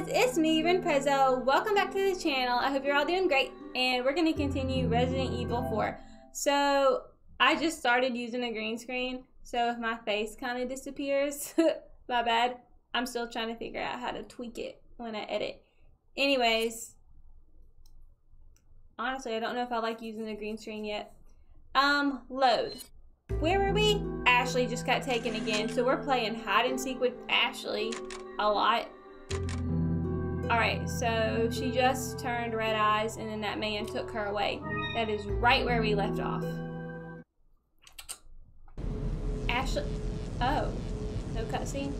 guys, it's me, Rinprezo. Welcome back to the channel. I hope you're all doing great, and we're going to continue Resident Evil 4. So, I just started using a green screen, so if my face kind of disappears, my bad. I'm still trying to figure out how to tweak it when I edit. Anyways, honestly, I don't know if I like using the green screen yet. Load. Where were we? Ashley just got taken again, so we're playing hide and seek with Ashley a lot. Alright, so she just turned red eyes and then that man took her away. That is right where we left off. Ashley. Oh, no cutscene?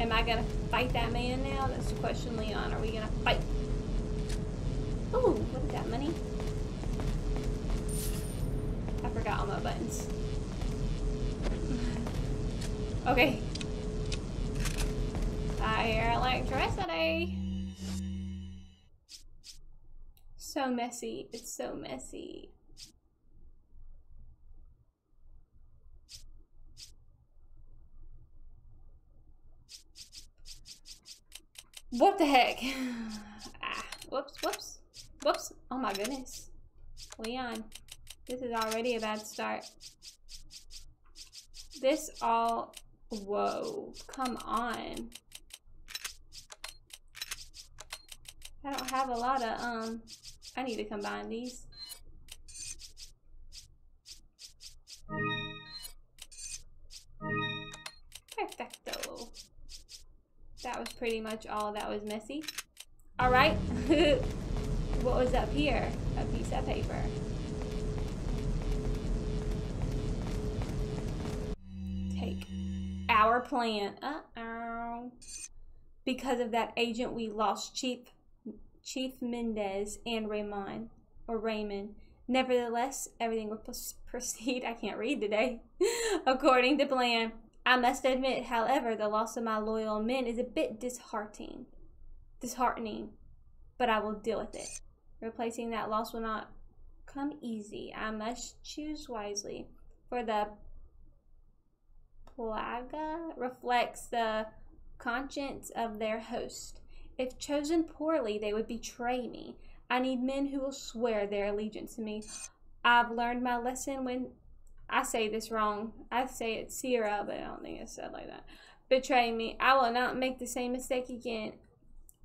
Am I gonna fight that man now? That's the question, Leon. Are we gonna fight? Ooh, what is that, money? I forgot all my buttons. Okay. I hear I like dressity. So messy. It's so messy. What the heck? Ah, whoops, whoops, whoops. Oh my goodness. Leon. This is already a bad start. This all... Whoa. Come on. I don't have a lot of, I need to combine these. Perfecto. That was pretty much all that was messy. Alright. What was up here? A piece of paper. Our plan. Uh-oh. Because of that agent, we lost Chief Mendez and Raymond, or Raymond. Nevertheless, everything will proceed. I can't read today. According to plan. I must admit, however, the loss of my loyal men is a bit disheartening, but I will deal with it. Replacing that loss will not come easy. I must choose wisely. For the Plaga reflects the conscience of their host. If chosen poorly, they would betray me. I need men who will swear their allegiance to me. I've learned my lesson when... I say this wrong. I say it's Sierra, but I don't think it's said like that. Betray me. I will not make the same mistake again.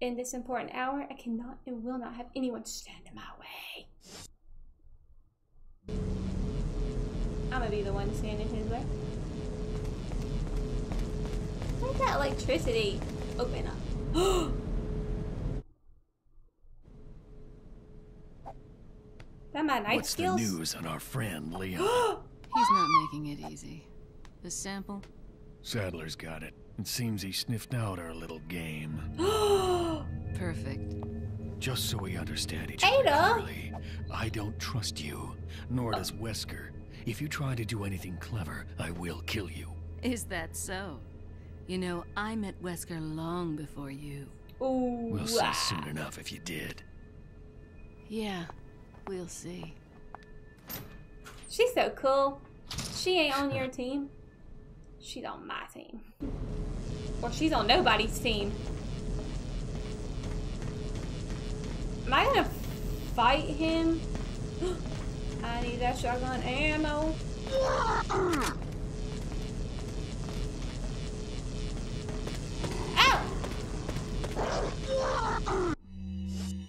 In this important hour, I cannot and will not have anyone stand in my way. I'm gonna be the one standing his way. Where's that electricity? Open up. That my night skills? What's the news on our friend, Leon? He's not making it easy. The sample? Sadler's got it. It seems he sniffed out our little game. Perfect. Just so we understand each other clearly, I don't trust you, nor does Wesker. If you try to do anything clever, I will kill you. Is that so? You know, I met Wesker long before you. Ooh, we'll see soon enough if you did. Yeah, we'll see. She's so cool. She ain't on your team. She's on my team. Or she's on nobody's team. Am I gonna fight him? I need that shotgun ammo.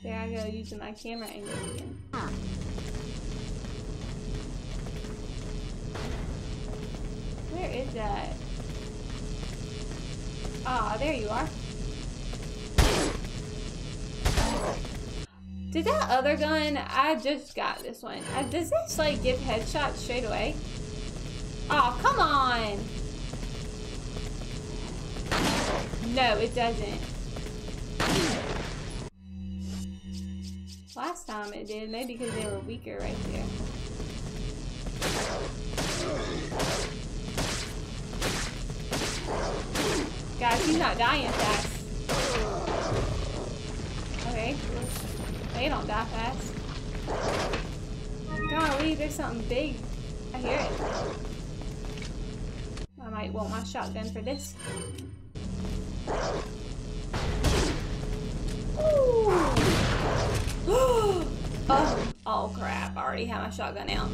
There I go, using my camera angle again. Where is that? Ah, oh, there you are. Did that other gun? I just got this one. Does this like give headshots straight away? Oh, come on! No, it doesn't. Last time it did, maybe because they were weaker right there. Guys, he's not dying fast. Okay. They don't die fast. Golly, there's something big. I hear it. I might want my shotgun for this. Oh crap, I already have my shotgun out.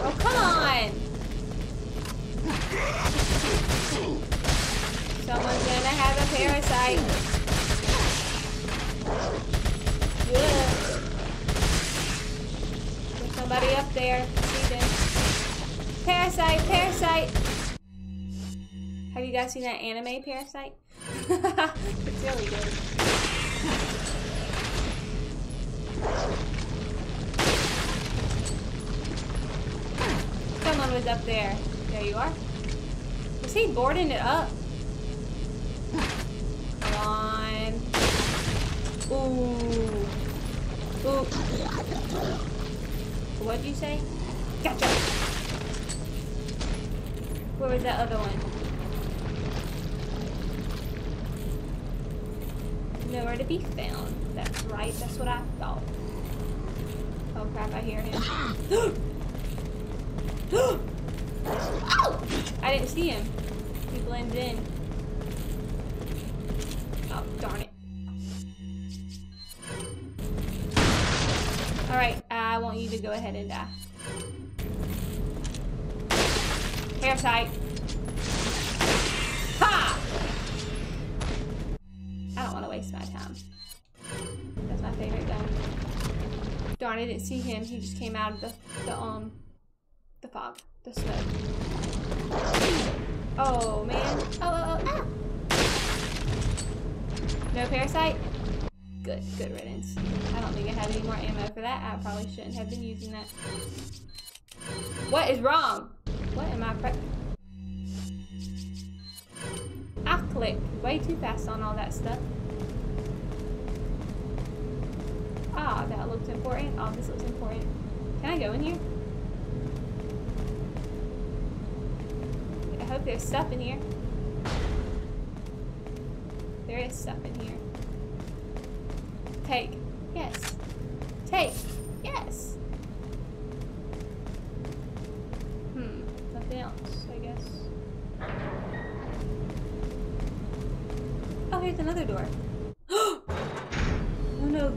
Oh, come on! Someone's gonna have a parasite. Good. There's somebody up there. Parasite, parasite! Have you guys seen that anime Parasite? It's really good. Someone was up there. There you are. Was he boarding it up? Come on. Ooh. Ooh. What'd you say? Gotcha. Where was that other one? Nowhere to be found. That's right. That's what I thought. Oh crap, I hear him. Oh! I didn't see him. He blends in. Oh, darn it. Alright, I want you to go ahead and die. Parasite. Ha! I don't want to waste my time. That's my favorite gun. Darn, I didn't see him. He just came out of the fog, the smoke. Oh man. Oh, ah. No parasite? Good, good riddance. I don't think I have any more ammo for that. I probably shouldn't have been using that. What is wrong? What am I I clicked way too fast on all that stuff. Ah, oh, that looks important. Oh, this looks important. Can I go in here? I hope there's stuff in here. There is stuff in here. Take. Yes. Take. Yes. Nothing else, I guess. Oh, here's another door. Oh no.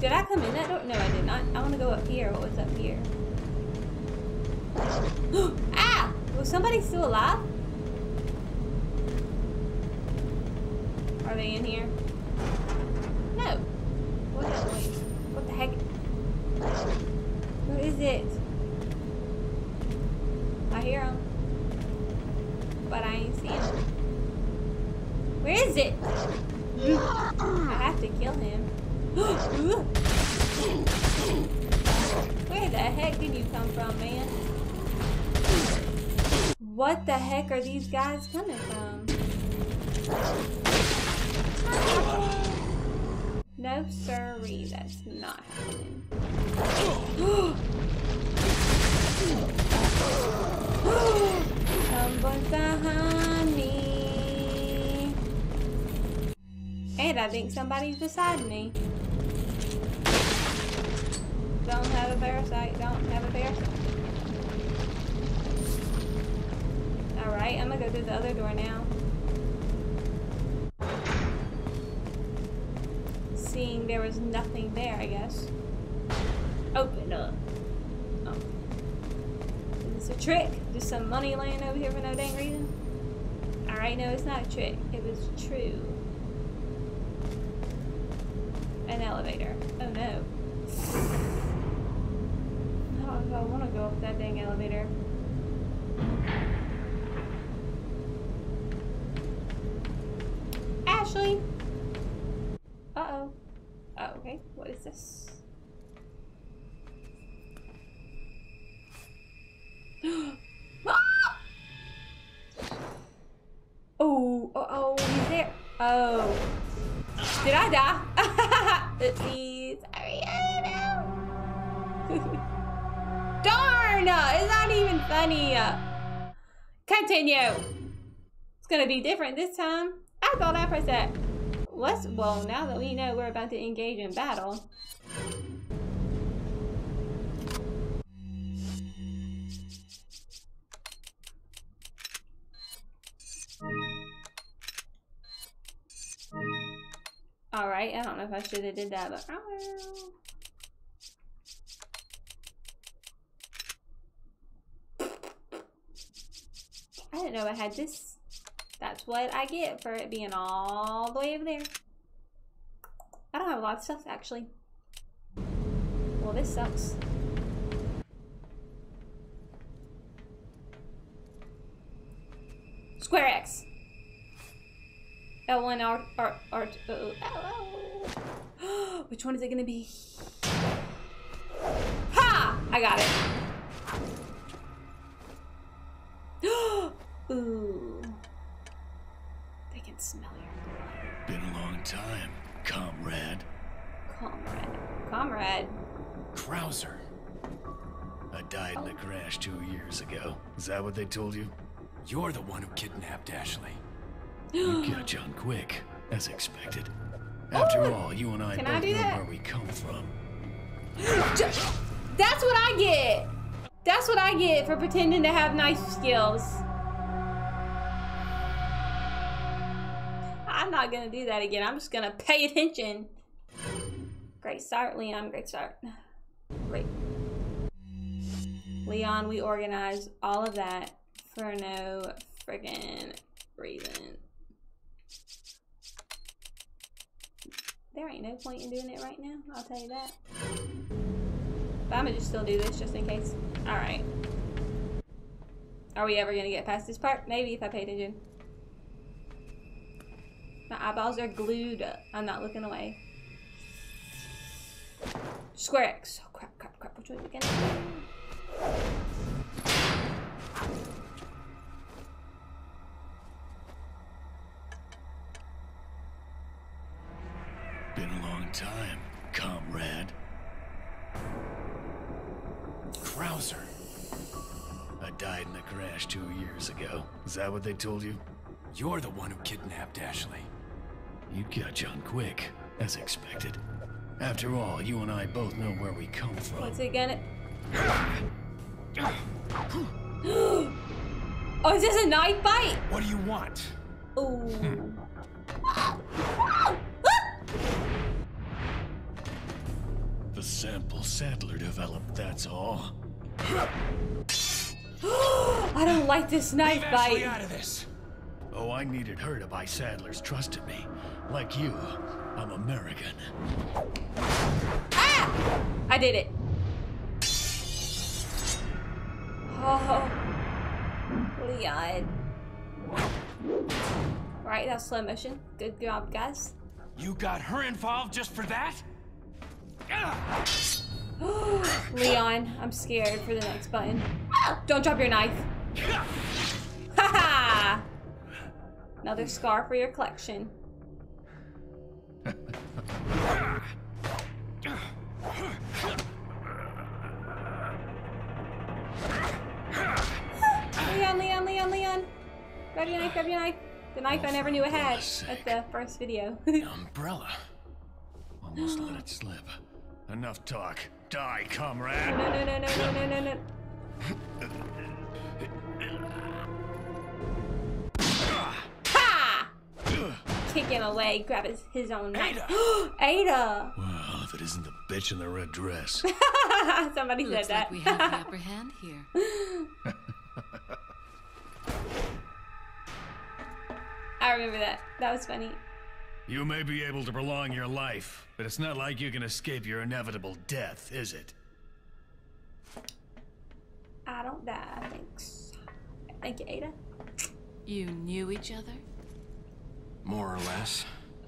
Did I come in that door? No, I did not. I want to go up here. What was up here? Ah! Was somebody still alive? Are they in here? No. What that noise? What the heck? What is it? I hear him. But I ain't seeing him. Where is it? I have to kill him. Where the heck did you come from, man? What the heck are these guys coming from? No sirree, that's not happening. Someone's behind me. And I think somebody's beside me. Don't have a parasite, don't have a parasite. Alright, I'm gonna go through the other door now. Seeing there was nothing there, I guess. Open up. Oh. Is this a trick? Just some money laying over here for no dang reason? Alright, no, it's not a trick. It was true. An elevator. Oh no. I don't know if I want to go up that dang elevator. Ashley! Uh-oh. Oh, okay. What is this? Oh, uh-oh, he's there. Oh. Did I die? Oopsie. Sorry, oh no. Darn! It's not even funny. Continue. It's gonna be different this time. I thought I pressed that. Well, now that we know we're about to engage in battle, right? I don't know if I should have did that, but I will. I didn't know I had this. That's what I get for it being all the way over there. I don't have a lot of stuff, actually. Well, this sucks. Square X. L1 R. Oh. Which one is it gonna be? Ha! I got it. Ooh. They can smell it. Been a long time, comrade. Comrade. Krauser. I died in a crash 2 years ago. Is that what they told you? You're the one who kidnapped Ashley. You got John quick, as expected. After all, you and I both know where we come from. That's what I get. That's what I get for pretending to have knife skills. I'm not gonna do that again. I'm just gonna pay attention. Great start, Leon. Great start. Wait. Leon, we organized all of that for no friggin' reason. There ain't no point in doing it right now, I'll tell you that. But I'ma just still do this just in case. Alright. Are we ever gonna get past this part? Maybe if I pay attention. My eyeballs are glued up. I'm not looking away. Square X. Oh crap, crap, crap. Which one is it gonna be? Been a long time, comrade. Krauser. I died in a crash 2 years ago. Is that what they told you? You're the one who kidnapped Ashley. You got John quick, as expected. After all, you and I both know where we come from. What's it gonna... Oh, is this a knife bite? What do you want? Ooh. The sample Sadler developed, that's all. I don't like this knife bite. Leave Ashley out of this. Oh, I needed her to buy Sadler's trust in me. Like you, I'm American. Ah! I did it. Oh, Leon. Right, that's slow motion. Good job, guys. You got her involved just for that? Leon, I'm scared for the next button. Don't drop your knife. Haha! Another scar for your collection. Leon, Leon, Leon, Leon! Grab your knife, grab your knife. The knife I never knew I had at the first video. Umbrella. Almost let it slip. Enough talk. Die, comrade. No, no, no, no, no, no, no, no. Ha! Kicking away, grab his own knife. Ada! Ada! Well, if it isn't the bitch in the red dress. Somebody looks said that. Like we have the upper hand here. I remember that. That was funny. You may be able to prolong your life, but it's not like you can escape your inevitable death, is it? I don't die, thanks. Thank you, Ada. You knew each other? More or less.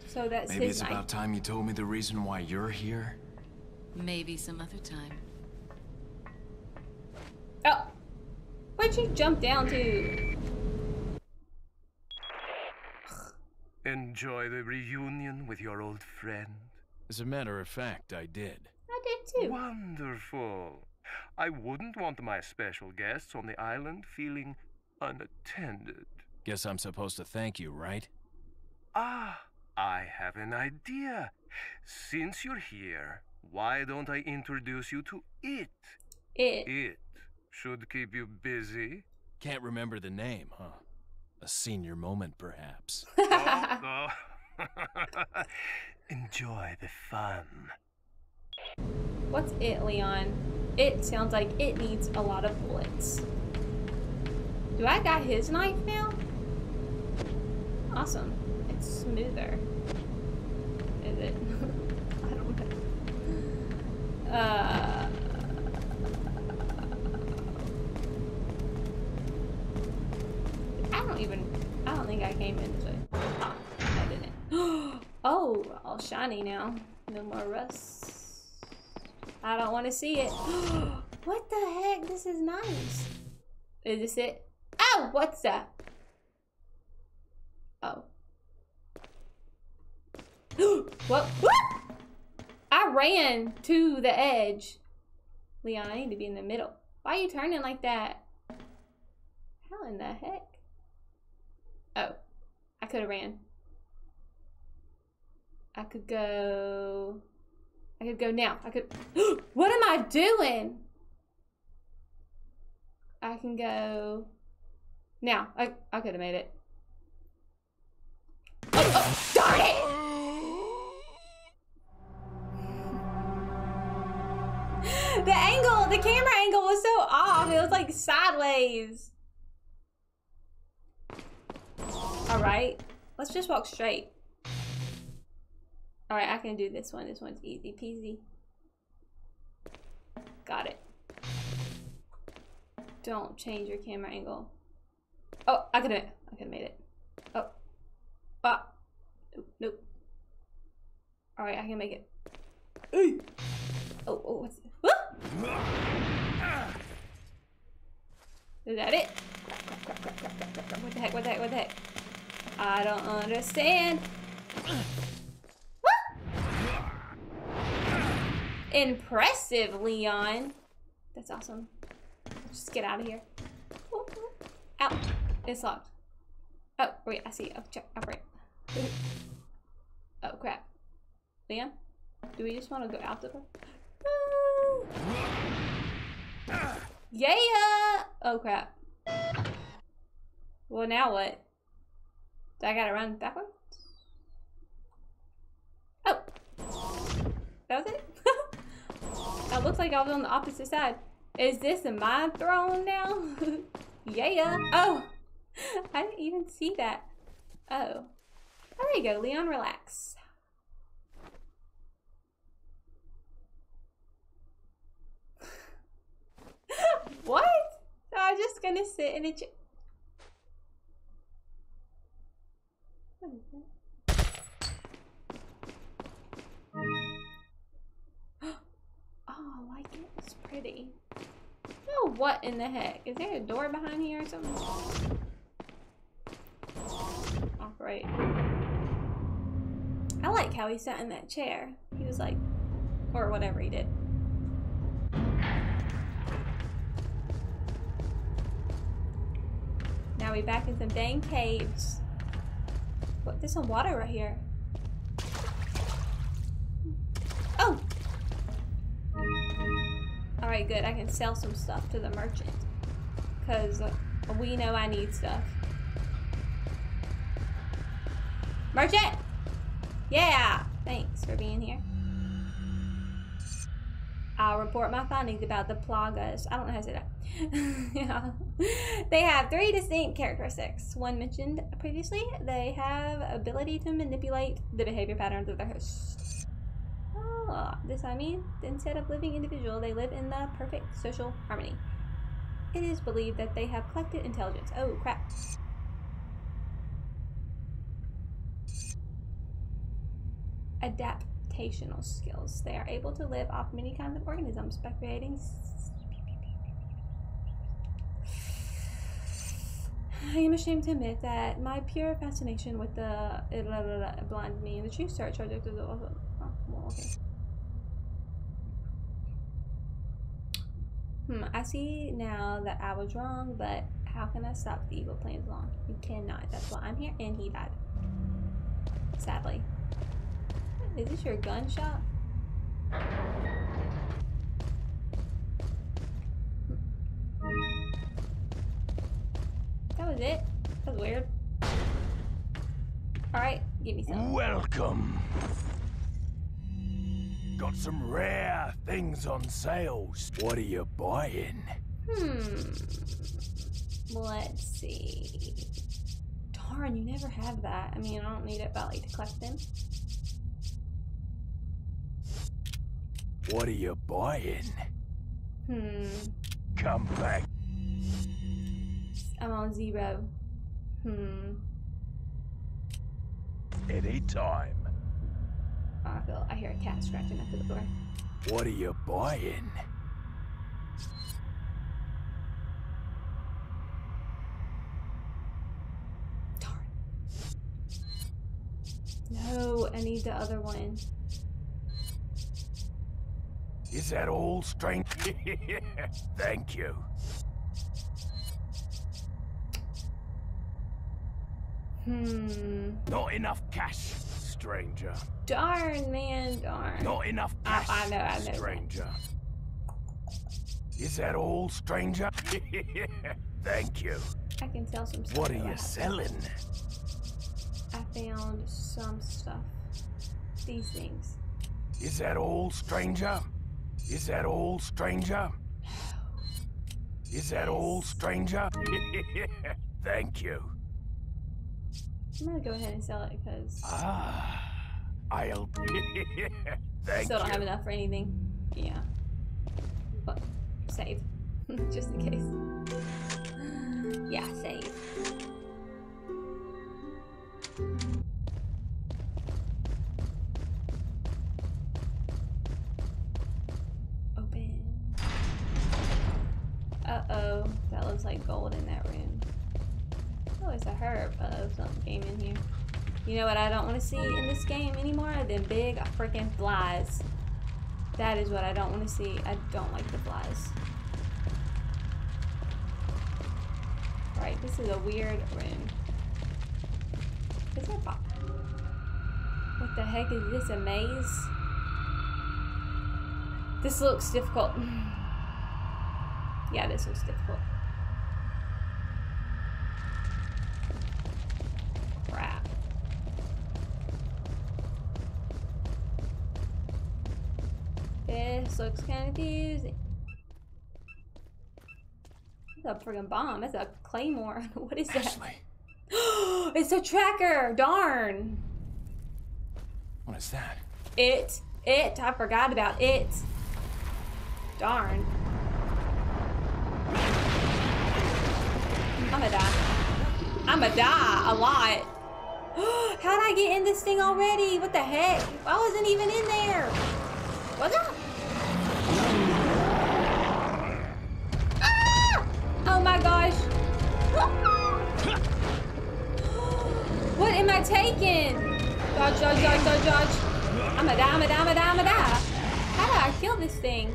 So that's maybe it's about time you told me the reason why you're here. Maybe some other time. Oh! Where'd you jump down to? Enjoy the reunion with your old friend? As a matter of fact, I did. I did too. Wonderful. I wouldn't want my special guests on the island feeling unattended. Guess I'm supposed to thank you, right? Ah, I have an idea. Since you're here, why don't I introduce you to it? It should keep you busy. Can't remember the name, huh? A senior moment, perhaps. Oh, Enjoy the fun. What's it, Leon? It sounds like it needs a lot of bullets. Do I got his knife now? Awesome. It's smoother. Is it? I don't know. I don't think I came in this way. Oh, I didn't. Oh, all shiny now. No more rust. I don't want to see it. What the heck? This is nice. Is this it? Oh, what's that? Oh. What? I ran to the edge. Leon, I need to be in the middle. Why are you turning like that? How in the heck? Oh, I could have ran. I could go now. What am I doing? I can go now. I could have made it. Oh, darn it! The camera angle was so off. It was like sideways. Alright, let's just walk straight. Alright, I can do this one. This one's easy peasy. Got it. Don't change your camera angle. Oh, I could've made it. Oh. Ah. Nope. Alright, I can make it. Ooh. Oh, what's it? Ah! Is that it? What the heck, what the heck, what the heck? I don't understand. Woo! Impressive, Leon. That's awesome. Let's just get out of here. Out. It's locked. Oh, wait, I see. Oh, check. Operate. Oh, crap. Leon? Do we just want to go out the door? Yeah! Oh, crap. Well, now what? Do I gotta run backwards? Oh! That was it? That looks like I was on the opposite side. Is this my throne now? Yeah! Oh! I didn't even see that. Oh. Oh, there you go, Leon, relax. What? So I'm just gonna sit in a chair. What is that? Oh, I like it. It's pretty. Oh, what in the heck? Is there a door behind here or something? Alright. I like how he sat in that chair. He was like, or whatever he did. Now we back in some dang caves. What, there's some water right here. Oh! Alright, good. I can sell some stuff to the merchant. Because we know I need stuff. Merchant! Yeah! Thanks for being here. I'll report my findings about the Plagas. I don't know how to say that. Yeah. They have 3 distinct characteristics. One mentioned previously, they have ability to manipulate the behavior patterns of their host. Oh, this I mean. Instead of living individual, they live in the perfect social harmony. It is believed that they have collective intelligence. Oh, crap. Adaptational skills. They are able to live off many kinds of organisms by creating... I am ashamed to admit that my pure fascination with the blinded me and the true search object of the... Oh, well, okay. I see now that I was wrong, but how can I stop the evil plans long? You cannot. That's why I'm here, and he died. Sadly. Is this your gun shop? That was it? That was weird. Alright, give me some. Welcome. Got some rare things on sales. What are you buying? Let's see. Darn, you never have that. I mean, I don't need it, but I like to collect them. What are you buying? Come back. I'm on 0. Any time. Oh, I hear a cat scratching at the door. What are you buying? Darn. No, I need the other one. Is that all, strength? Thank you. Not enough cash, stranger. Darn, man, darn. Not enough cash, I know, stranger. Is that all, stranger? Thank you. I can sell some stuff. What are you selling? I found some stuff. These things. Is that all, stranger? Is that all, stranger? Is that all, stranger? Thank you. I'm gonna go ahead and sell it because I'll thank still don't have enough for anything. Yeah. But save. Just in case. Yeah, save. Open. Uh-oh. That looks like gold in that room. Oh, it's a herb. Something came in here. You know what I don't want to see in this game anymore? Them big freaking flies. That is what I don't want to see. I don't like the flies. Alright, this is a weird room. Is there a pop? What the heck is this? A maze? This looks difficult. Yeah, this looks difficult. This looks kind of confusing. That's a friggin' bomb. That's a claymore. What is that? Ashley. It's a tracker. Darn. What is that? It. I forgot about it. Darn. I'ma die a lot. How'd I get in this thing already? What the heck? I wasn't even in there. Was I? Oh my gosh. What am I taking? Dodge. I'ma die. How do I kill this thing?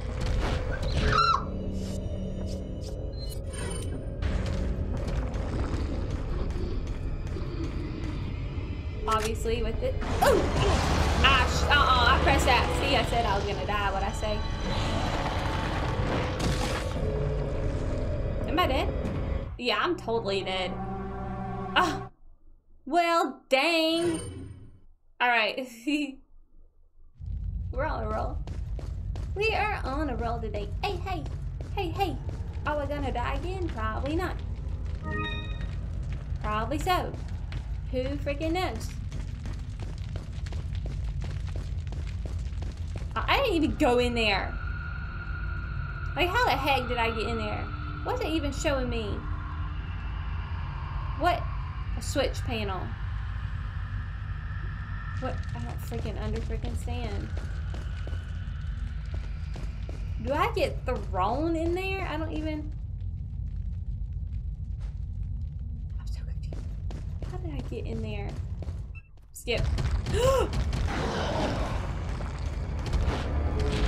Obviously with it. Oh! I pressed that. See, I said I was gonna die. What'd I say? Am I dead? Yeah, I'm totally dead. Oh, well, dang. All right. We're on a roll. We are on a roll today. Hey. Are we gonna die again? Probably not. Probably so. Who freaking knows? I didn't even go in there. Like, how the heck did I get in there? What's it even showing me? What? A switch panel. What? I don't freaking understand. Do I get thrown in there? I don't even... I'm so confused. How did I get in there? Skip.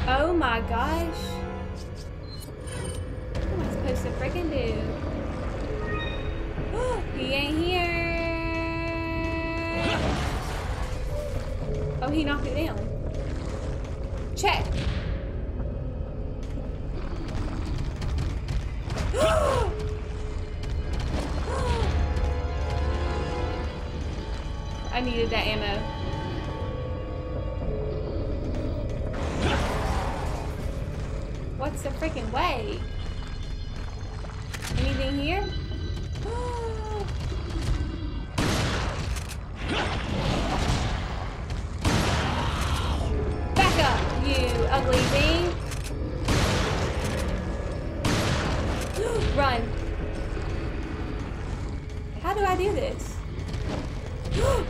Oh my gosh. What am I supposed to freaking do? He ain't here. Oh, he knocked it down. Check. I needed that ammo. What's the freaking way? Anything here? Back up, you ugly thing. Run. How do I do this? Oh,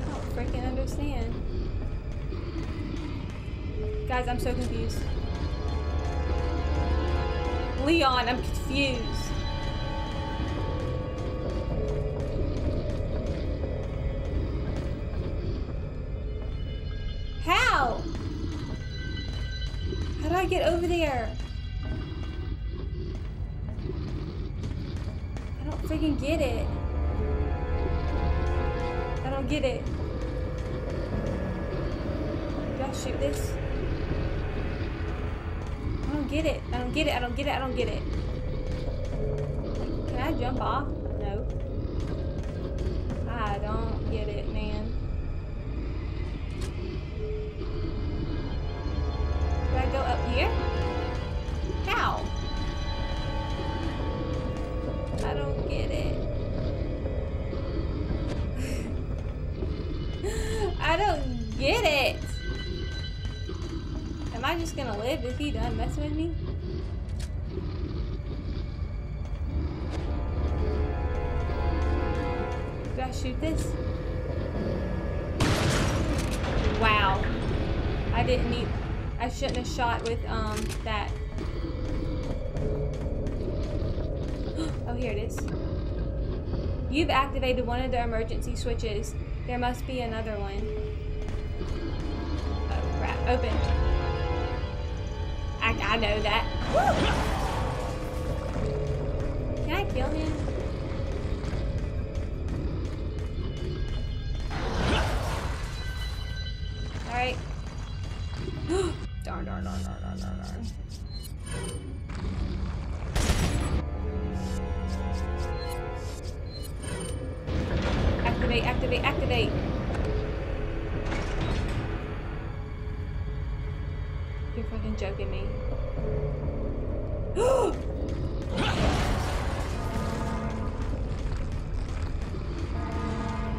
I don't freaking understand. Guys, I'm so confused. Leon, I'm confused. How? How do I get over there? I don't freaking get it. I don't get it. Do I shoot this? I don't get it. I don't get it. I don't get it. I don't get it. Can I jump off? No. I don't get it, man. Do I go up here? How? I don't get it. I don't get it. Am I just gonna live if he done messing with me? Do I shoot this? Wow. I didn't need... I shouldn't have shot with, that. Oh, here it is. You've activated one of the emergency switches. There must be another one. Oh, crap. Open. I know that. Woo! Can I kill him? Alright. Darn. Activate, activate, activate. You're fucking joking me.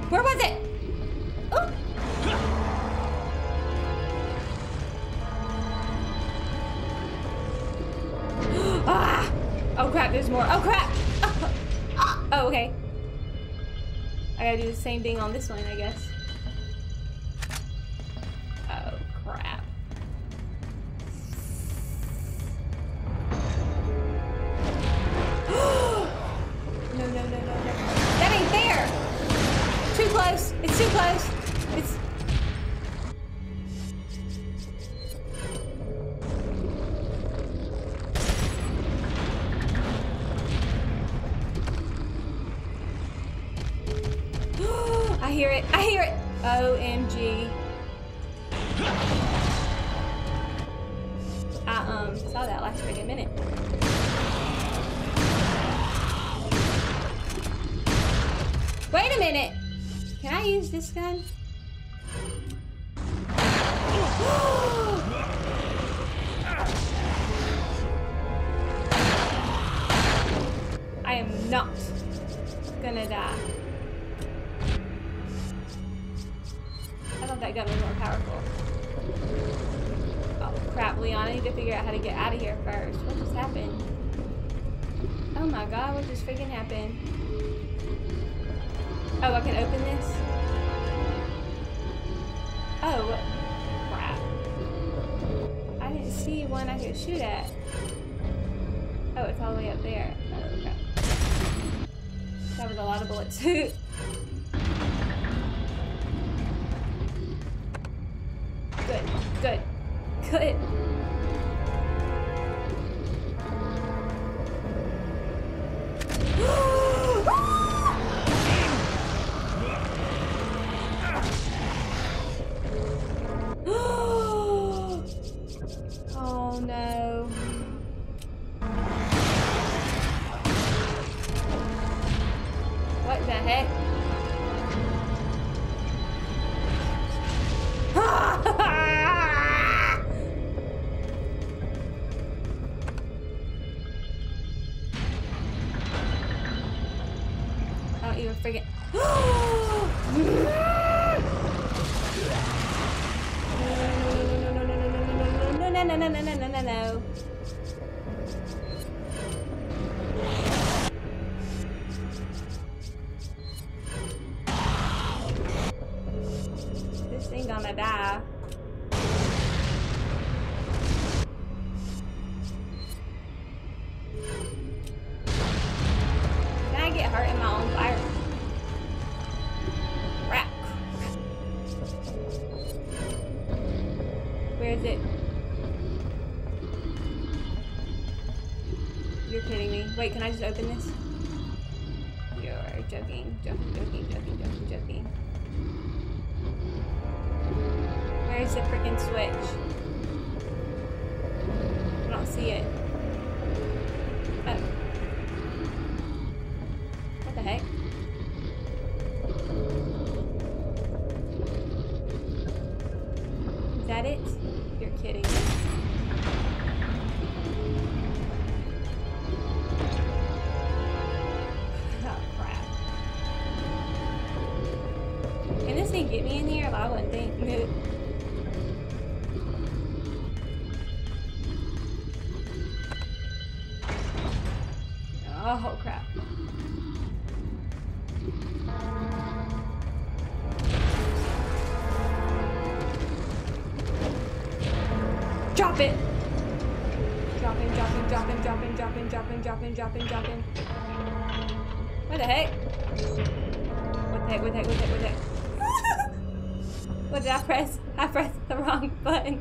Where was it? Oh. Ah! Oh crap, there's more. Oh crap! Oh, okay. I gotta do the same thing on this one, I guess. Oh crap. No. That ain't fair! Too close. It's too close. It's... I hear it. I hear it. OMG. I saw that last freaking minute. Wait a minute! Can I use this gun? I am not gonna die. I thought that gun was more powerful. Oh crap, Leon, I need to figure out how to get out of here first. What just happened? Oh my god, what just freaking happened? Oh, I can open this? Oh, crap. I didn't see one I could shoot at. Oh, it's all the way up there. Oh, crap. That was a lot of bullets. Good. a freaking... No. This thing gonna die. Can I get hurt in my own fire? Crap. Where is it? You're kidding me. Wait, can I just open this? You're joking. Where is the freaking switch? I don't see it. Oh. What the heck? Is that it? You're kidding me. Get me in here? I wouldn't think. No. Oh crap. Drop it! Dropping. What the heck? What the heck? What did I press? I pressed the wrong button.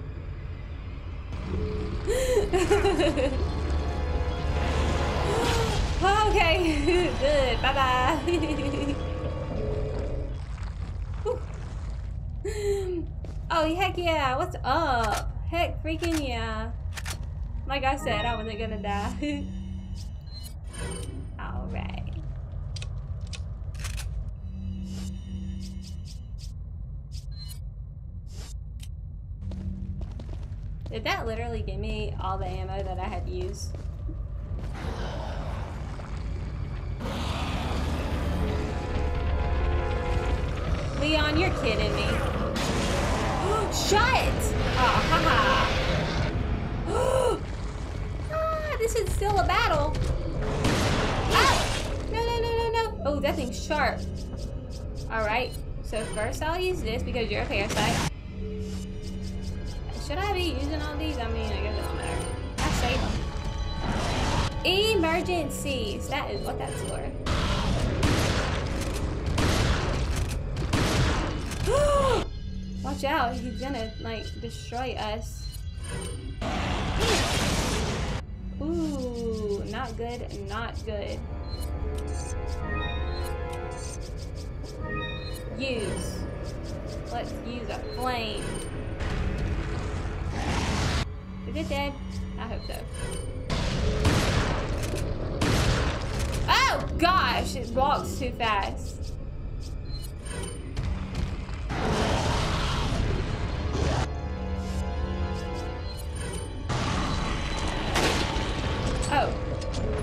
Okay, good. Bye-bye. Oh, heck yeah. What's up? Heck freaking yeah. Like I said, I wasn't gonna die. All right. Did that literally give me all the ammo that I had used? Leon, you're kidding me. Shut! Ah, haha. Ah, this is still a battle. Ah! No. Oh, that thing's sharp. Alright, so first I'll use this because you're a parasite. Should I be using all these? I mean, I guess it don't matter. I save them. Emergencies. That is what that's for. Watch out. He's gonna, like, destroy us. Ooh. Not good. Not good. Use. Let's use a flame. Is it dead? I hope so. Oh gosh, it walks too fast. Oh,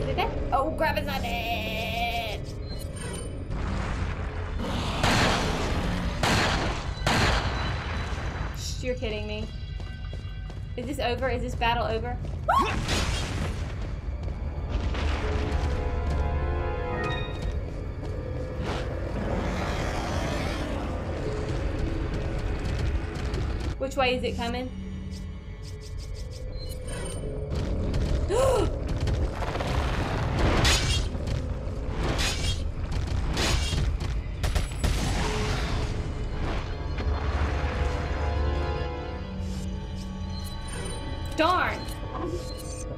is it dead? Oh, crap, it's not dead. You're kidding me. Is this over? Is this battle over? Which way is it coming? Darn!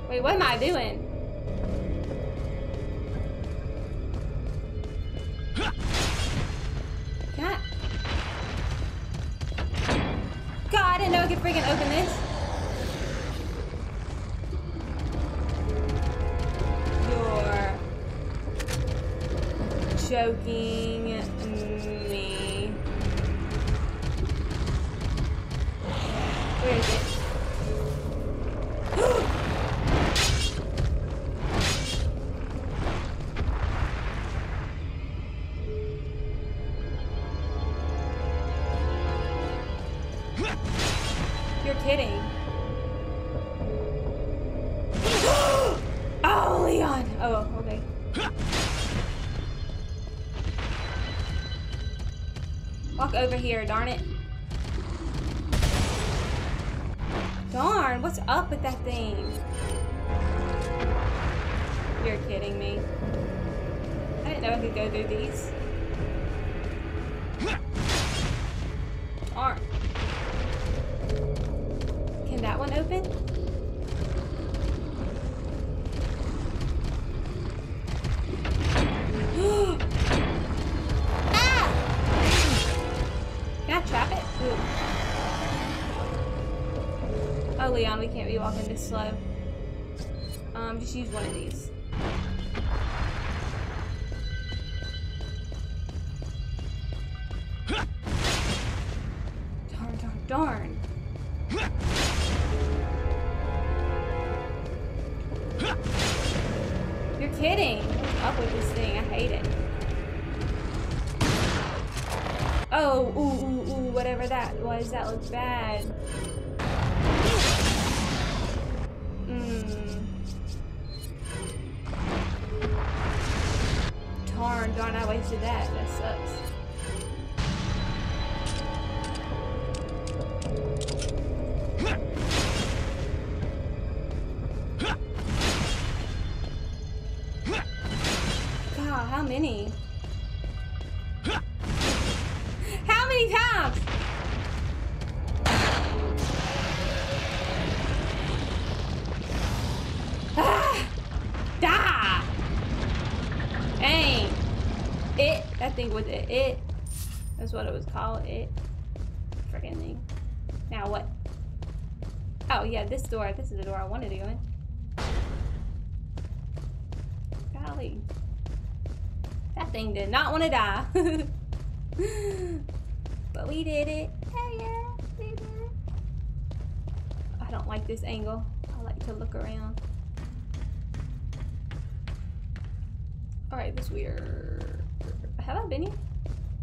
Wait, what am I doing? Can I? God, I didn't know I could freaking open this. You're joking me. Where is it? Oh, okay. Walk over here, darn it. Darn, what's up with that thing? You're kidding me. I didn't know I could go through these. Darn. Can that one open? Can I trap it? Ooh. Oh, Leon, we can't be walking this slow. Just use one of these. Darn. You're kidding. What's up with this thing? I hate it. Oh, ooh, ooh, whatever that was, that looks bad. Darn, I wasted that. That sucks. How many times? Ah! Die! Dang! It! That thing was it. It. That's what it was called. It. Freaking thing. Now what? Oh yeah, this door. This is the door I wanted to go in. Golly. That thing did not want to die. But we did it. Hey, yeah, we did it. I don't like this angle. I like to look around. Alright, this weird. Have I been here?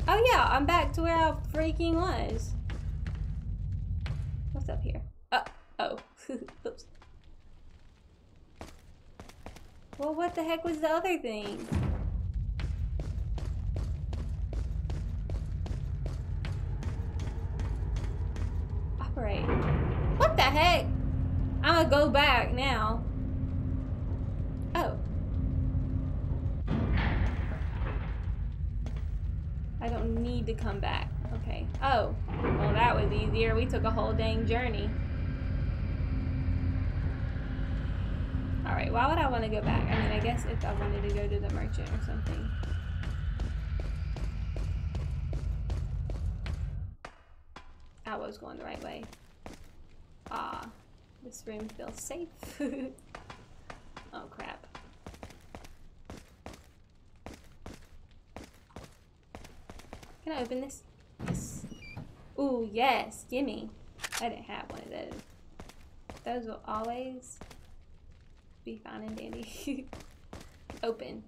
Oh yeah, I'm back to where I freaking was. What's up here? Oh. Oops. Well, what the heck was the other thing? Right. What the heck? I'm gonna go back now. Oh. I don't need to come back. Okay. Oh. Well, that was easier. We took a whole dang journey. Alright, why would I want to go back? I mean, I guess if I wanted to go to the merchant or something. I was going the right way. Ah, this room feels safe. Oh crap. Can I open this? Yes. Ooh, yes, gimme. I didn't have one of those. Those will always be fine and dandy. Open.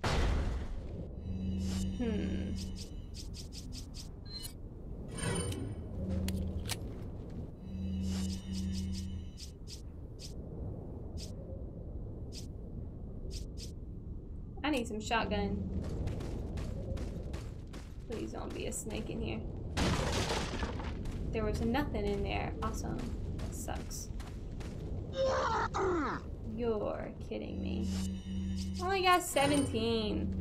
I need some shotgun. Please don't be a snake in here. There was nothing in there. Awesome. That sucks. You're kidding me. I only got 17.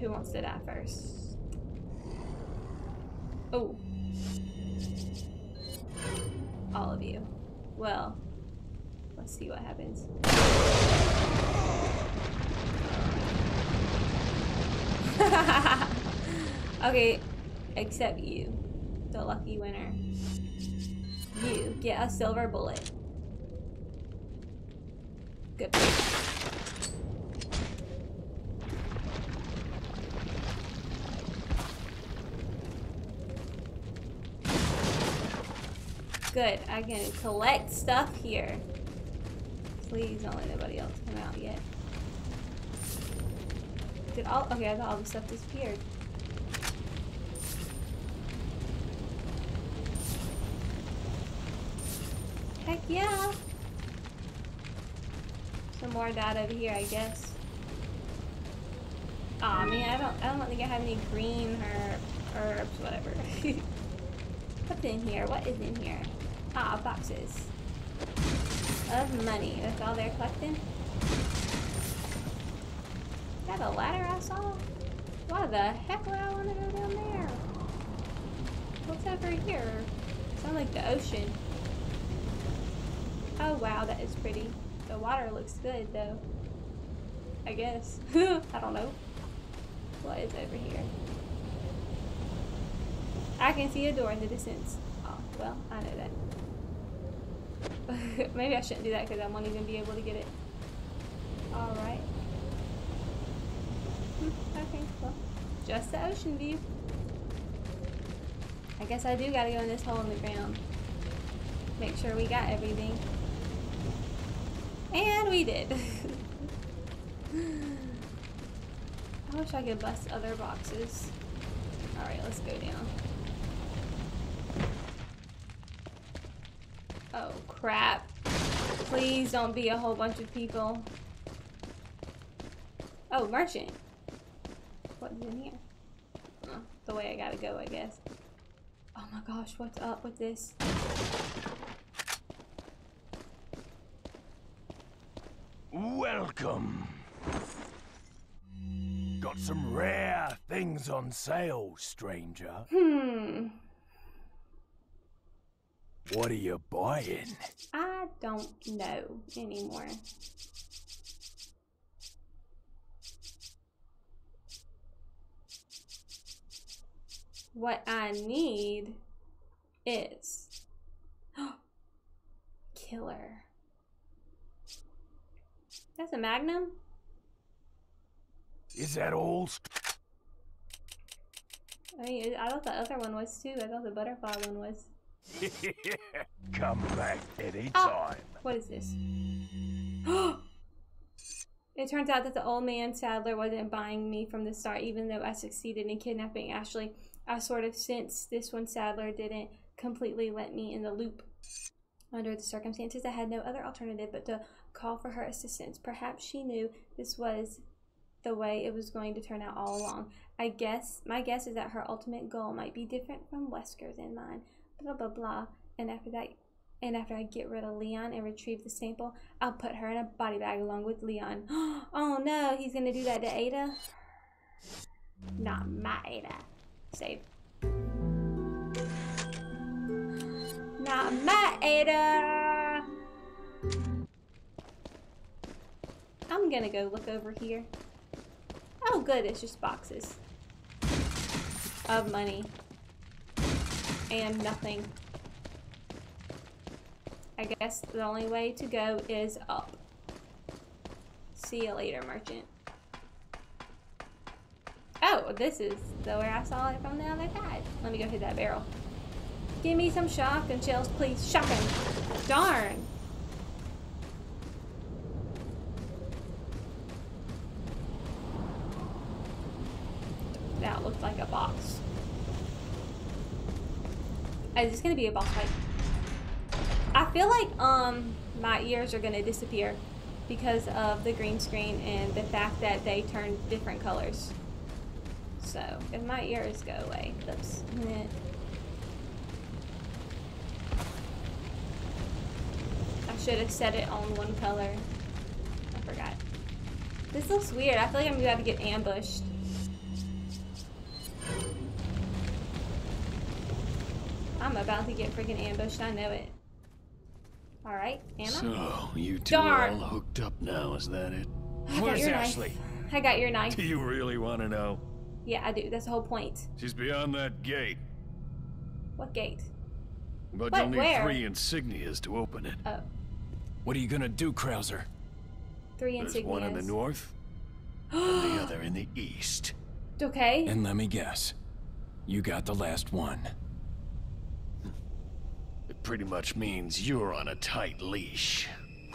Who wants to die first? Oh. All of you. Well, let's see what happens. Okay, except you, the lucky winner. You get a silver bullet. Good. Good, I can collect stuff here. Please don't let anybody else come out yet. Okay, I thought all the stuff disappeared. Hey, Heck yeah! Some more data over here, I guess. Aw, man, I don't think I have any green herbs, whatever. What's in here? What is in here? Ah, boxes. Of money. That's all they're collecting? Is that a ladder I saw? Why the heck would I want to go down there? What's over here? Sounds like the ocean. Oh wow, that is pretty. The water looks good though. I guess. I don't know. What is over here? I can see a door in the distance. Oh, well, I know that. Maybe I shouldn't do that because I won't even be able to get it. Alright. Okay, well, just the ocean view. I guess I do gotta go in this hole in the ground. Make sure we got everything. And we did. I wish I could bust other boxes. Alright, let's go down. Oh crap. Please don't be a whole bunch of people. Oh, merchant. What's in here? Oh, the way I gotta go, I guess. Oh my gosh, what's up with this? Welcome. Got some rare things on sale, stranger. What are you buying? I don't know anymore. What I need is killer. That's a magnum? Is that all? I mean, I thought the other one was too. I thought the butterfly one was. Come back anytime. Oh, what is this? It turns out that the old man Sadler wasn't buying me from the start, even though I succeeded in kidnapping Ashley. I sort of sensed this one Sadler didn't completely let me in the loop. Under the circumstances, I had no other alternative but to call for her assistance. Perhaps she knew this was the way it was going to turn out all along. My guess is that her ultimate goal might be different from Wesker's and mine. Blah blah blah. And after I get rid of Leon and retrieve the sample, I'll put her in a body bag along with Leon. Oh no, he's gonna do that to Ada. Not my Ada. Save. Not my Ada. I'm gonna go look over here. Oh good, it's just boxes of money and nothing. I guess the only way to go is up. See you later, merchant. Oh, this is the way I saw it from the other side. Let me go hit that barrel. Give me some shotgun shells, please. Shotgun. Darn. That looked like a box. Is this gonna be a boss fight? I feel like my ears are gonna disappear because of the green screen and the fact that they turn different colors. So if my ears go away, oops. I should have set it on one color. I forgot. This looks weird. I feel like I'm gonna have to get ambushed. I'm about to get freaking ambushed, I know it. Alright, Anna? So, you two are all hooked up now, is that it? Where's Ashley? Knife. I got your knife. Do you really want to know? Yeah, I do. That's the whole point. She's beyond that gate. What gate? But you'll need three insignias to open it. Oh. What are you gonna do, Krauser? Three insignias. There's one in the north, and the other in the east. Okay. And let me guess, you got the last one. Pretty much means you're on a tight leash.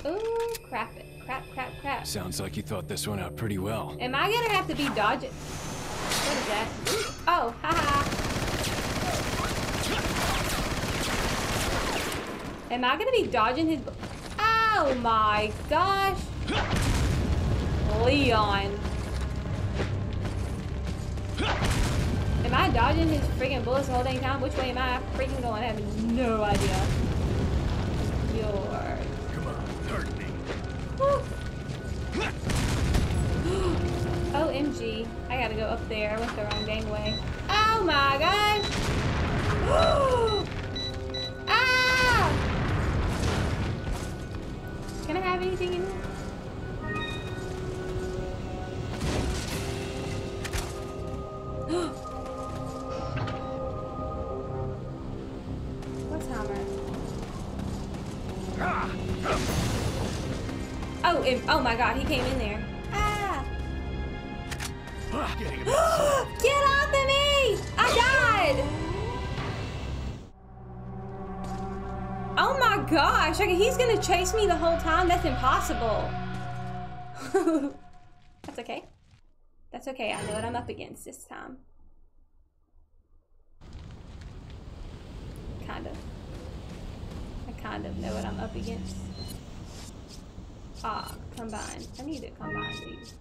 Ooh, crap it. Crap, crap, crap. Sounds like you thought this one out pretty well. Am I gonna have to be dodging? What is that? Oh, haha. Am I gonna be dodging his... Oh my gosh! Leon. Am I dodging his freaking bullets the whole dang time? Which way am I freaking going? I have no idea. Yours. Come on, hurt me. OMG. I gotta go up there. I went the wrong dang way. Oh my gosh! Can I have anything in here? What's Hammer? Oh, oh my God, he came in there. Ah! Get off of me! I died! Oh my gosh, like, he's gonna chase me the whole time? That's impossible. That's okay. That's okay, I know what I'm up against this time. Kind of. I kind of know what I'm up against. Ah, combine. I need to combine these.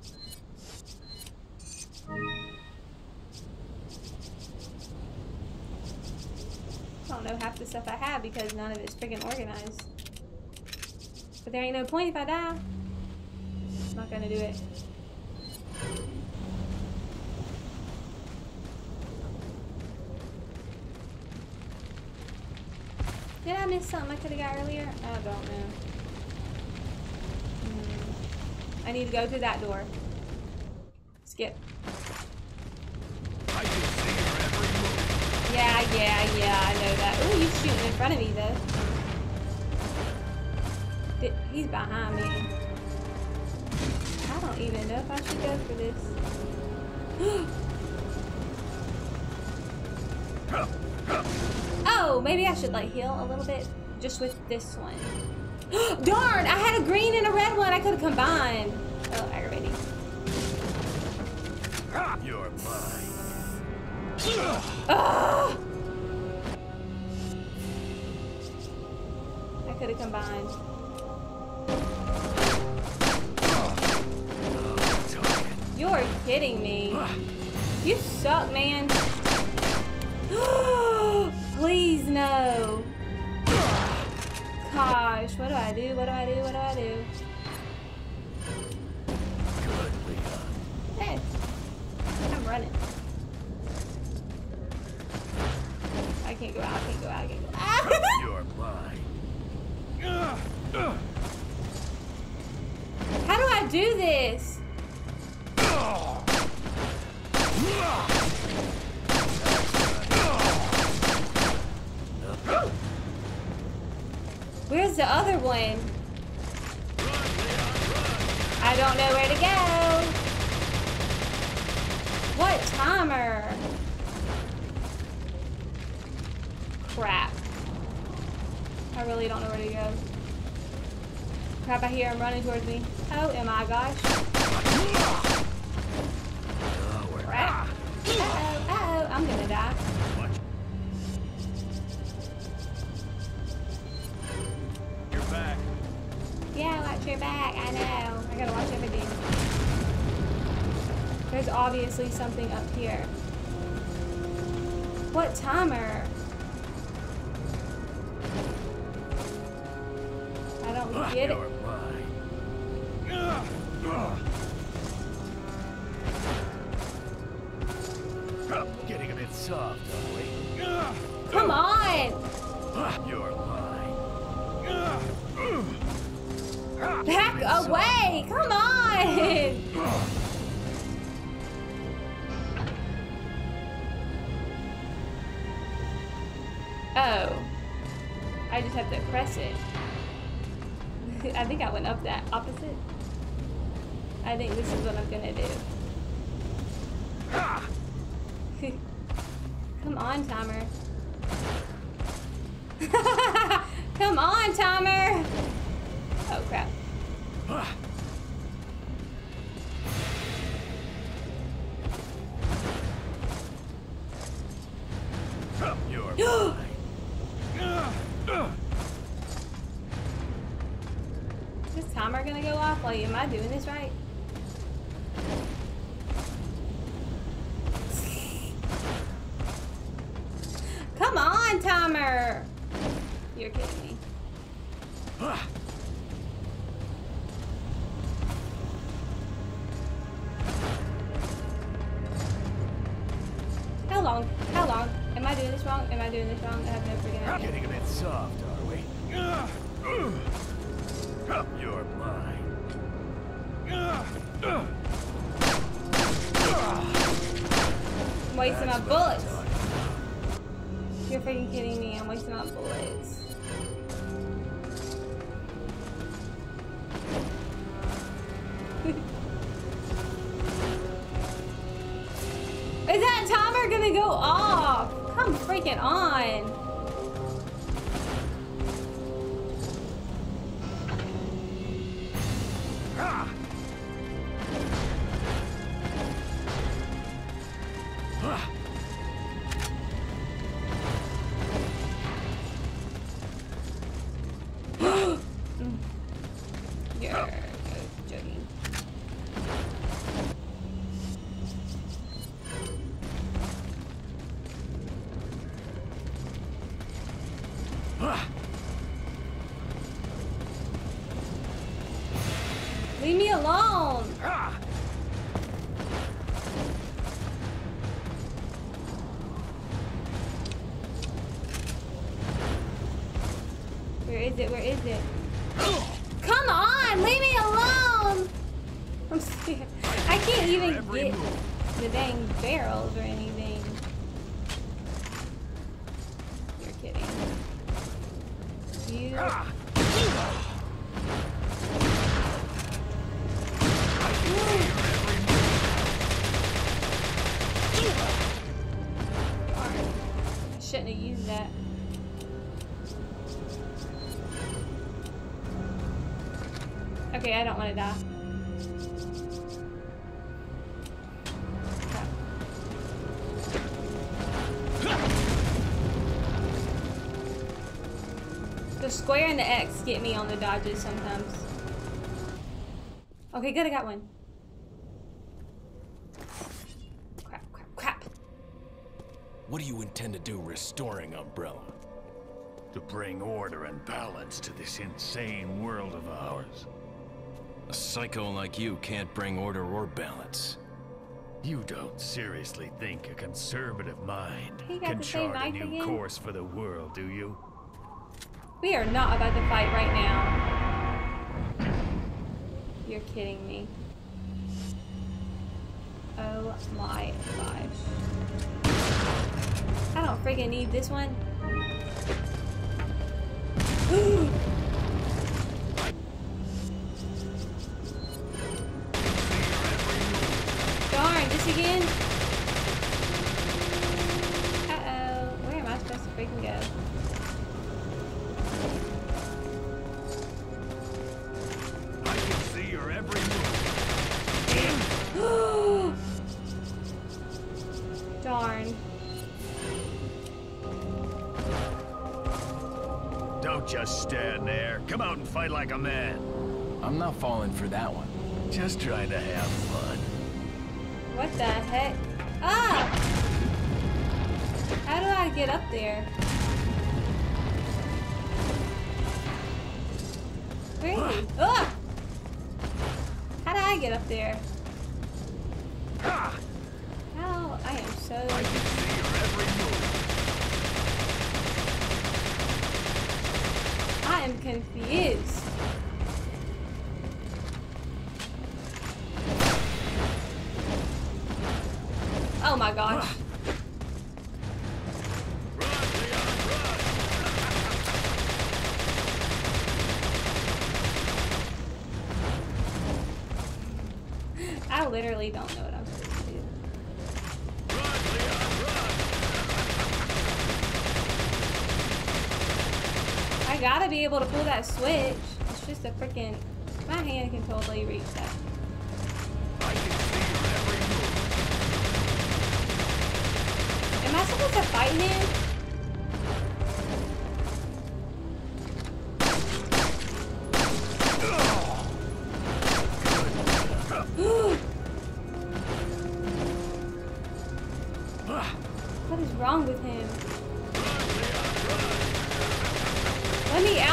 I don't know half the stuff I have because none of it's freaking organized. But there ain't no point if I die. I'm not gonna do it. Did I miss something I could have got earlier? I don't know. I need to go through that door. Skip. Yeah, I know that. Ooh, he's shooting in front of me, though. He's behind me. I don't even know if I should go for this. Oh, maybe I should, like, heal a little bit. Just with this one. Darn! I had a green and a red one. I could have combined. Oh, aggravating. You're mine. Oh! I could have combined. You're kidding me. You suck, man. Please, no. Gosh, what do I do? What do I do? What do I do? Hey, I'm running. I can't go out, I can't go out, I can't go out. You're blind. How do I do this? Where's the other one? I don't know where to go. What timer? Crap. I really don't know where to go. Crap, I hear him running towards me. Oh, am I gosh. Crap. Uh-oh, uh-oh, I'm gonna die. Back. Yeah, watch your back. I know. I gotta watch everything. There's obviously something up here. What timer? I don't get it. Getting a bit soft, aren't we? Come on! You're mine. Back away! Come on! Oh. I just have to press it. I think I went up that opposite. I think this is what I'm gonna do. Come on, timer. Come on, timer! Oh, crap. timer gonna go off? Like, am I doing this right? Come on, timer! You're kidding me. How long? Am I doing this wrong? I have no freaking idea. Getting a bit soft, are we? Up your mind. I'm wasting my bullets. You're freaking kidding me. I'm wasting my bullets. Is that timer gonna go off? Come freaking on. Where is it? Come on! Leave me alone! I'm scared. I can't even get the dang barrels or anything. You're kidding. You... I shouldn't have used that. Okay, I don't want to die. The square and the X get me on the dodges sometimes. Okay, good, I got one. Crap, crap, crap. What do you intend to do restoring Umbrella? To bring order and balance to this insane world of ours. A psycho like you can't bring order or balance. You don't seriously think a conservative mind can chart a new course for the world, do you? We are not about to fight right now. You're kidding me. Oh my gosh. I don't friggin' need this one. Ooh. Darn, this again? Uh-oh. Where am I supposed to freaking go? I can see your every move. Darn. Don't just stand there. Come out and fight like a man. I'm not falling for that one. Just trying to have fun. What the heck? Ah! How do I get up there? Where is he? Ah! How do I get up there? How? Oh, I am so... I can see your every move. I am confused. Oh my gosh. Run, Leon, run. I literally don't know what I'm supposed to do. Run, Leon, run. I gotta be able to pull that switch. It's just a freaking... My hand can totally reach that. Am I supposed to fight him?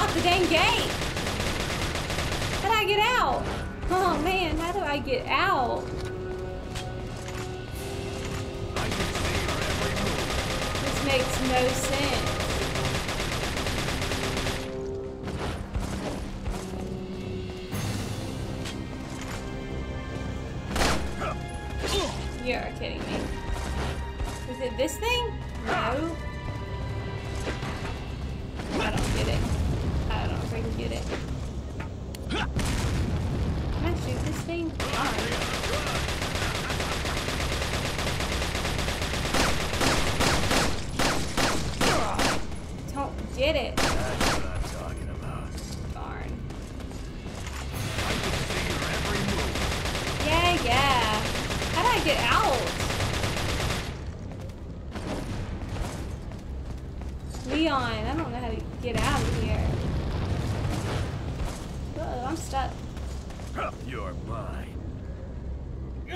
unlock the dang gate. How do I get out? Oh man, how do I get out? This makes no sense. You're kidding me. Is it this thing? No. I don't get it. I don't freaking get it. Can I shoot this thing? Oh. Don't get it. That's what I'm talking about. Darn. I can see your every move. Yeah, yeah. How do I get out? Leon, I don't know how to get out of here. Uh-oh, I'm stuck. You're mine. I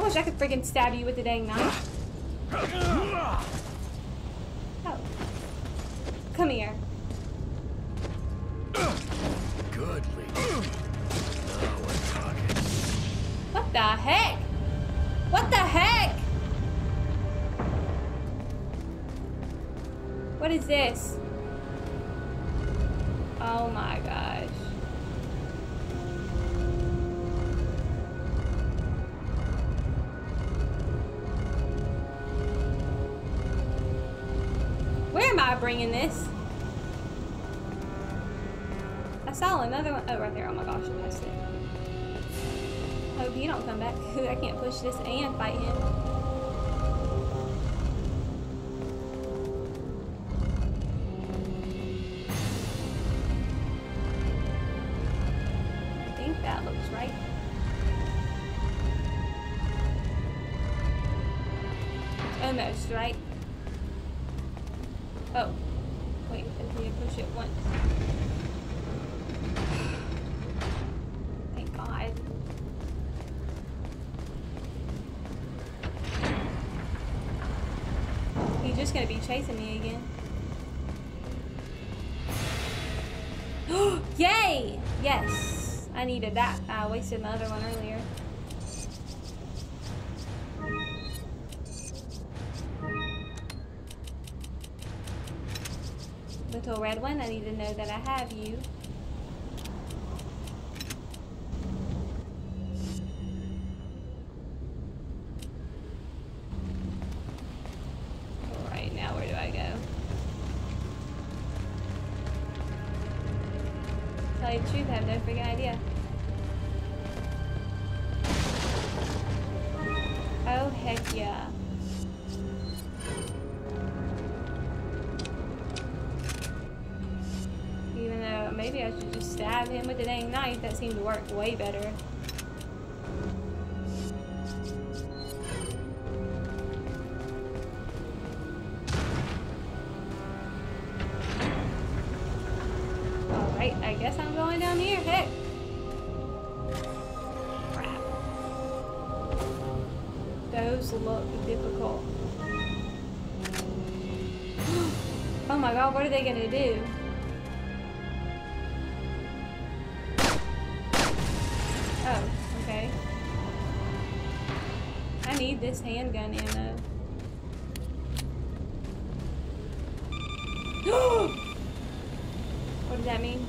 wish I could freaking stab you with the dang knife. Oh. Come here. Good, Leon. Now we're talking. What the heck? What the heck? What is this? Oh my gosh. Where am I bringing this? I saw another one. Oh, right there. Oh my gosh, I missed it. I hope you don't come back. I can't push this and fight him. I think that looks right. Almost right. Oh. Wait, I need to push it once. Thank God. He's gonna be chasing me again. Yay! Yes! I needed that. I wasted my other one earlier. Little red one, I need to know that I have you. Truth, I have no freaking idea. Oh, heck yeah. Even though maybe I should just stab him with a dang knife, that seemed to work way better. What are they gonna do? Oh, okay. I need this handgun ammo. What does that mean?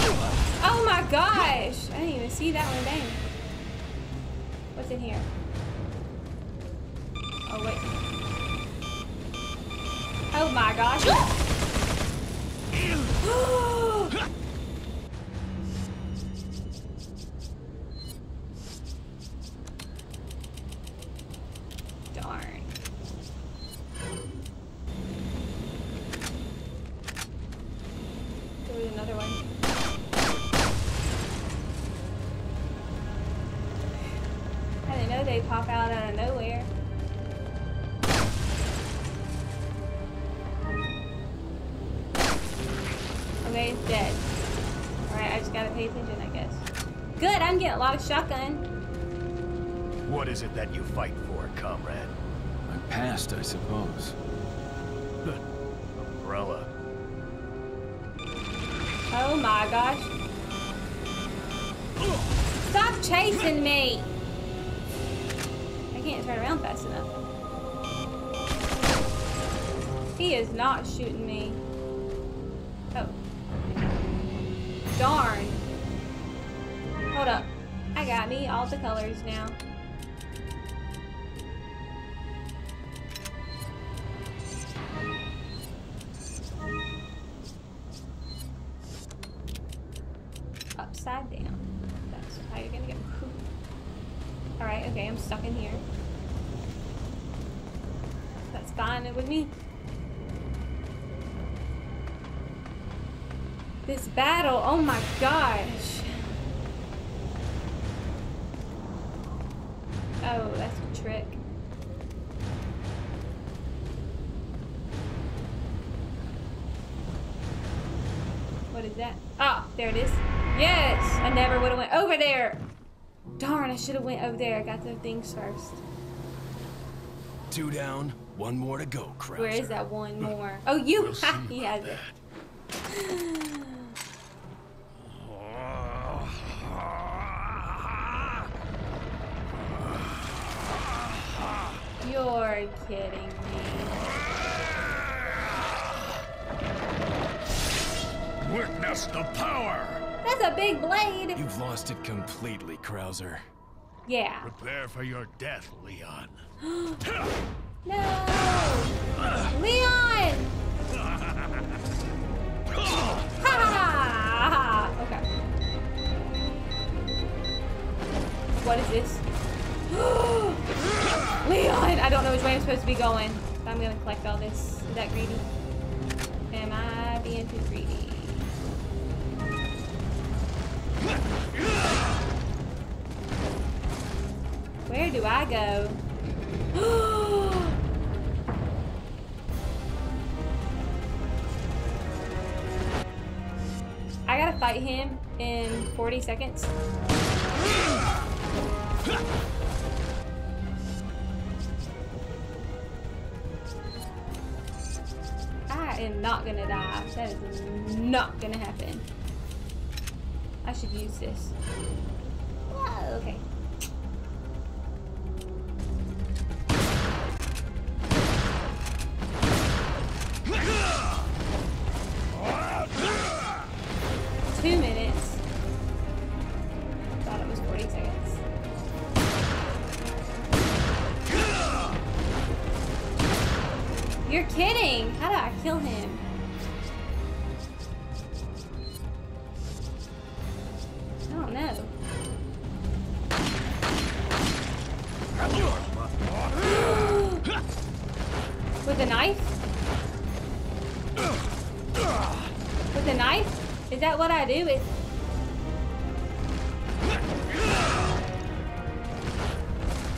Oh my gosh! I didn't even see that one there. What's in here? Oh wait. Oh my gosh. Darn. There was another one. They pop out of nowhere. Okay, it's dead. Alright, I just gotta pay attention, I guess. Good, I'm getting a lot of shotgun. What is it that you fight for, comrade? My past, I suppose. Umbrella. Oh my gosh. Stop chasing me! I can't turn around fast enough. He is not shooting me. Oh. Darn. Hold up. I got me all the colors now. Upside down. That's how you're gonna get them. Alright, okay, I'm stuck in here. That's fine with me. This battle, oh my gosh. Oh, that's a trick. What is that? Ah, oh, there it is. Yes! I never would have went over there! Darn, I should have went over there. I got the things first. 2 down, 1 more to go, Krauser. Where is that 1 more? Oh, you! We'll he has that. It. You're kidding me. Witness the power! That's a big blade! You've lost it completely, Krauser. Yeah. Prepare for your death, Leon. No! Leon! Ha! Okay. What is this? Leon! I don't know which way I'm supposed to be going. I'm gonna collect all this. Is that greedy? Am I being too greedy? Where do I go? I gotta fight him in 40 seconds. I am not gonna die. That is not gonna happen. I should use this. Whoa, okay.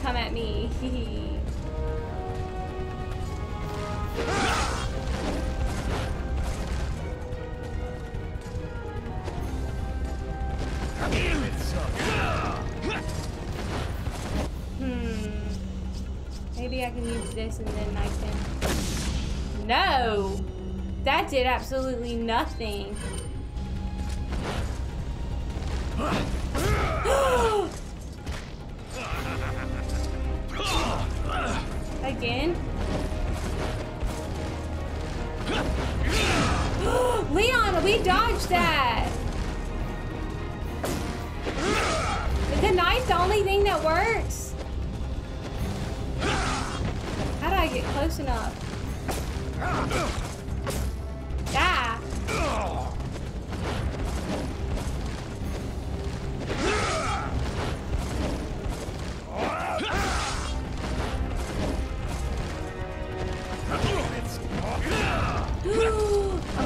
Come at me. Maybe I can use this and then I can. No! That did absolutely nothing. Again? Leon, we dodged that! Is the knife the only thing that works? How do I get close enough?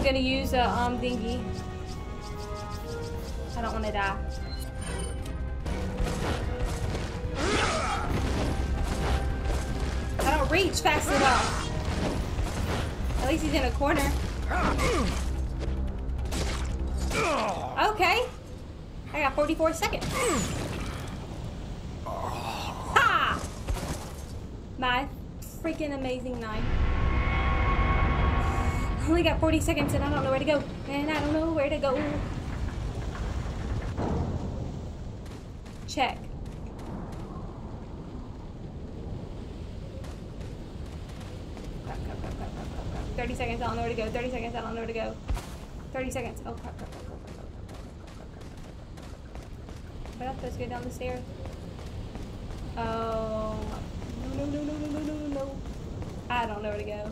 Gonna use a thingy. I don't want to die. I don't reach fast enough. At least he's in a corner. Okay. I got 44 seconds. Ha! my freaking amazing night. I only got 40 seconds and I don't know where to go. And I don't know where to go. Check. Crap, crap, crap, crap, crap, crap. 30 seconds, I don't know where to go. 30 seconds, I don't know where to go. 30 seconds. Oh, crap, crap, crap, crap, crap, crap, crap, crap. But I'm supposed to go down the stairs. Oh. No, no, no, no, no, no, no, no. I don't know where to go.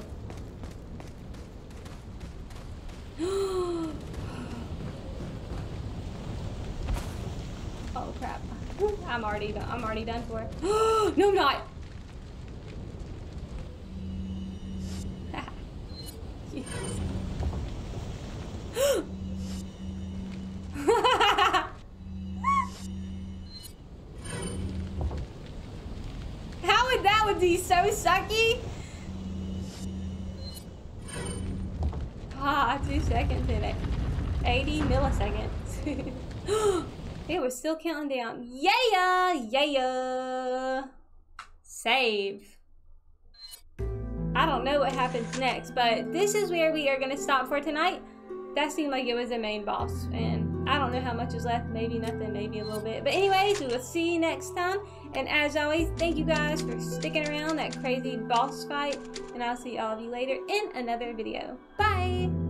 Oh crap. I'm already done for. No, I'm not. How would that would be so sucky? Ah, 2 seconds in it. 80 milliseconds. It was still counting down. Yeah! Yeah! Save. I don't know what happens next, but this is where we are going to stop for tonight. That seemed like it was the main boss, and I don't know how much is left. Maybe nothing, maybe a little bit. But anyways, we will see you next time. And as always, thank you guys for sticking around that crazy boss fight. And I'll see all of you later in another video. Bye!